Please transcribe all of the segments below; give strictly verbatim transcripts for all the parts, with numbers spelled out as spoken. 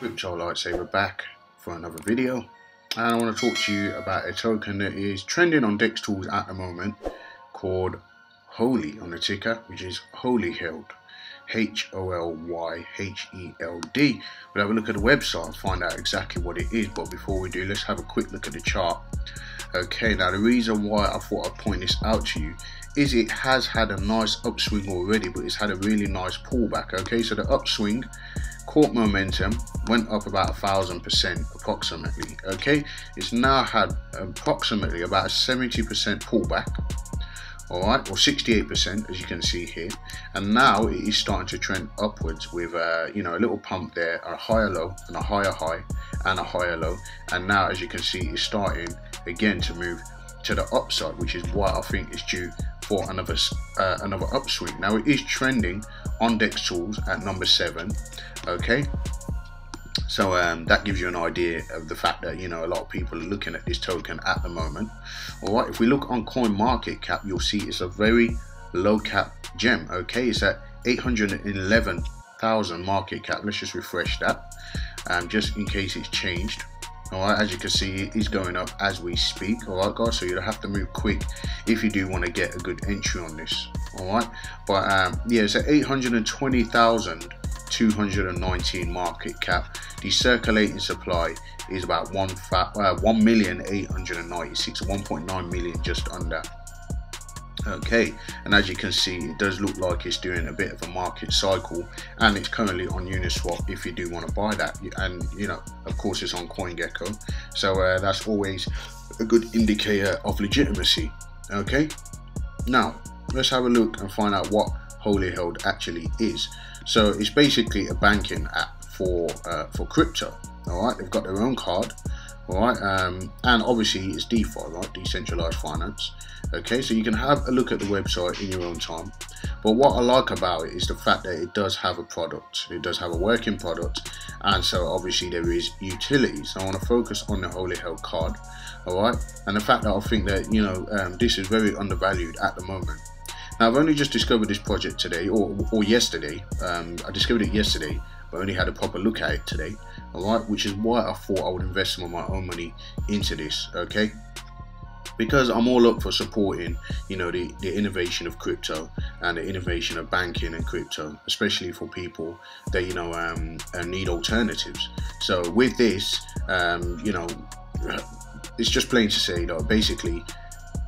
Richard Lightsaber back for another video, and I want to talk to you about a token that is trending on DexTools at the moment called Holy on the ticker, which is Holyheld, H O L Y H E L D. We'll have a look at the website and find out exactly what it is, but before we do, let's have a quick look at the chart. Okay, now the reason why I thought I'd point this out to you is it has had a nice upswing already, but it's had a really nice pullback. Okay, so the upswing caught momentum, went up about a thousand percent approximately. Okay, it's now had approximately about a seventy percent pullback, all right, or sixty-eight percent, as you can see here, and now it is starting to trend upwards with uh, you know, a little pump there, a higher low and a higher high and a higher low, and now as you can see it's starting again to move to the upside, which is why I think it's due for another uh, another upswing. Now it is trending on DexTools at number seven. Okay, so um, that gives you an idea of the fact that, you know, a lot of people are looking at this token at the moment. All right, if we look on Coin Market Cap, you'll see it's a very low cap gem. Okay, it's at eight hundred eleven thousand market cap. Let's just refresh that, um, just in case it's changed. All right, as you can see, it is going up as we speak. All right, guys, so you'll have to move quick if you do want to get a good entry on this. All right, but um, yeah, it's at eight hundred twenty thousand two hundred nineteen market cap. The circulating supply is about one uh, one million eight hundred ninety-six, one point nine million, just under. Okay, and as you can see, it does look like it's doing a bit of a market cycle, and it's currently on Uniswap if you do want to buy that, and you know, of course, it's on CoinGecko, so uh, that's always a good indicator of legitimacy. Okay, now let's have a look and find out what Holyheld actually is. So it's basically a banking app for uh, for crypto. All right, they've got their own card. All right, um, and obviously it's DeFi, right? Decentralized finance. Okay, so you can have a look at the website in your own time. But what I like about it is the fact that it does have a product. It does have a working product, and so obviously there is utilities. I want to focus on the Holyheld card. All right, and the fact that I think that, you know, um, this is very undervalued at the moment. Now I've only just discovered this project today, or, or yesterday. Um, I discovered it yesterday, but only had a proper look at it today. All right, which is why I thought I would invest some of my own money into this. Okay, because I'm all up for supporting, you know, the, the innovation of crypto and the innovation of banking and crypto, especially for people that, you know, um, need alternatives. So with this, um, you know, it's just plain to say that basically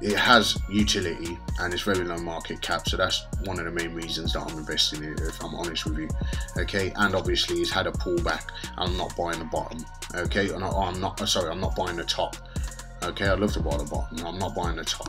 it has utility and it's very low market cap, so that's one of the main reasons that I'm investing in it, if I'm honest with you. Okay, and obviously it's had a pullback, and I'm not buying the bottom. Okay, and I'm not sorry I'm not buying the top. Okay, I'd love to buy the bottom, I'm not buying the top.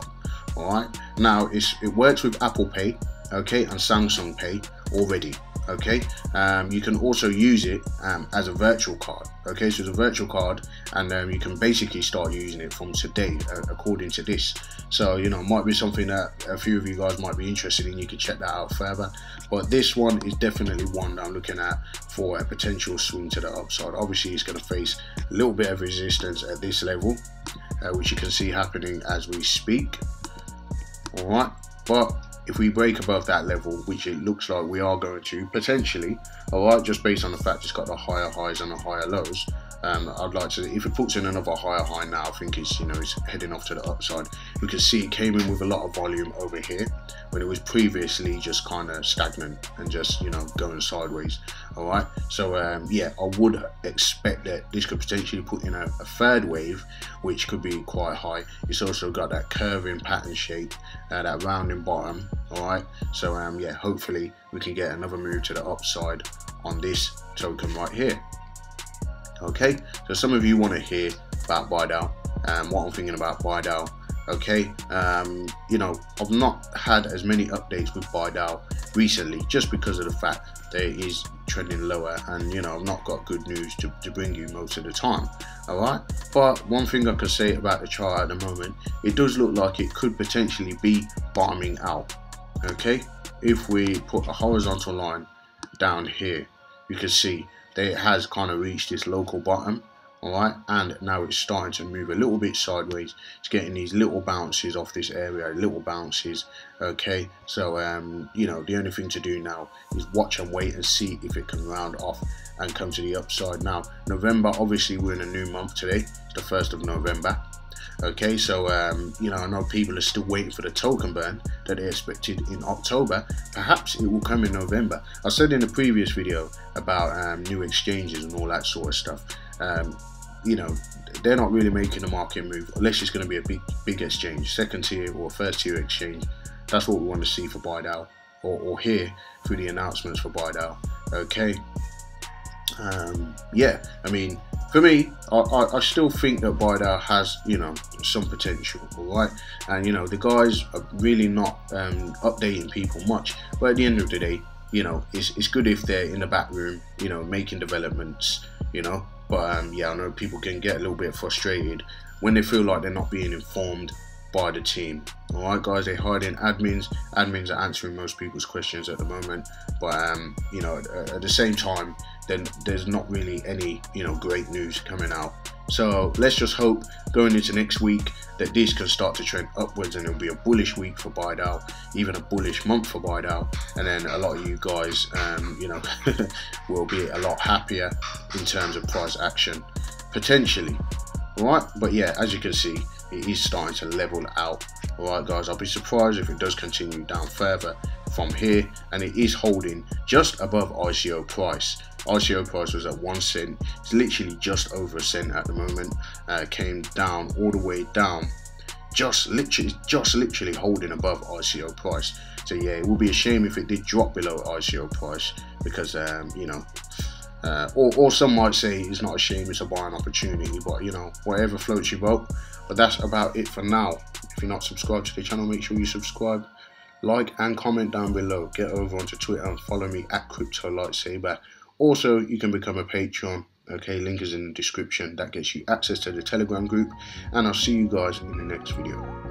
All right, now it's it works with Apple Pay, okay, and Samsung Pay already. Okay, um, you can also use it um, as a virtual card. Okay, so it's a virtual card, and um, you can basically start using it from today, uh, according to this. So, you know, it might be something that a few of you guys might be interested in. You can check that out further, but this one is definitely one that I'm looking at for a potential swing to the upside. Obviously it's going to face a little bit of resistance at this level, uh, which you can see happening as we speak. All right, but if we break above that level, which it looks like we are going to potentially, all right, just based on the fact it's got the higher highs and the higher lows, um, I'd like to, if it puts in another higher high now, I think it's, you know, it's heading off to the upside. You can see it came in with a lot of volume over here, but it was previously just kind of stagnant and just, you know, going sideways. All right, so um, yeah, I would expect that this could potentially put in a, a third wave, which could be quite high. It's also got that curving pattern shape, uh, that rounding bottom. All right, so um yeah, hopefully we can get another move to the upside on this token right here. Okay, so some of you want to hear about Bidao and um, what I'm thinking about Bidao. Okay, um you know, I've not had as many updates with Bidao recently, just because of the fact that it is trending lower, and you know, I've not got good news to, to bring you most of the time. All right, but one thing I can say about the chart at the moment, it does look like it could potentially be bottoming out. Okay, if we put a horizontal line down here, you can see that it has kind of reached its local bottom. Alright, and now it's starting to move a little bit sideways. It's getting these little bounces off this area, little bounces, okay? So, um, you know, the only thing to do now is watch and wait and see if it can round off and come to the upside. Now, November, obviously we're in a new month today. It's the first of November, okay? So, um, you know, I know people are still waiting for the token burn that they expected in October. Perhaps it will come in November. I said in a previous video about um, new exchanges and all that sort of stuff. Um, you know, they're not really making the market move unless it's going to be a big big exchange, second tier or first tier exchange. That's what we want to see for Bidao, or, or hear through the announcements for Bidao, okay? Um, yeah, I mean, for me, I, I, I still think that Bidao has, you know, some potential, all right? And, you know, the guys are really not um, updating people much, but at the end of the day, you know, it's, it's good if they're in the back room, you know, making developments, you know. But um, yeah, I know people can get a little bit frustrated when they feel like they're not being informed by the team. All right, guys, they're hiring admins. Admins are answering most people's questions at the moment. But um, you know, at, at the same time, then there's not really any, you know, great news coming out. So let's just hope going into next week that this can start to trend upwards, and it'll be a bullish week for Bidao, even a bullish month for Bidao, and then a lot of you guys, um, you know, will be a lot happier in terms of price action potentially. All right, but yeah, as you can see, it is starting to level out. All right, guys, I'll be surprised if it does continue down further from here, and it is holding just above I C O price. I C O price was at one cent. It's literally just over a cent at the moment. Uh, came down all the way down, just literally, just literally holding above I C O price. So yeah, it would be a shame if it did drop below I C O price, because um, you know, uh, or, or some might say it's not a shame, it's a buying opportunity. But you know, whatever floats your boat. But that's about it for now. If you're not subscribed to the channel, make sure you subscribe. Like and comment down below. Get over onto Twitter and follow me at Crypto Lightsaber. Also, you can become a Patreon. Okay, link is in the description. That gets you access to the Telegram group. And I'll see you guys in the next video.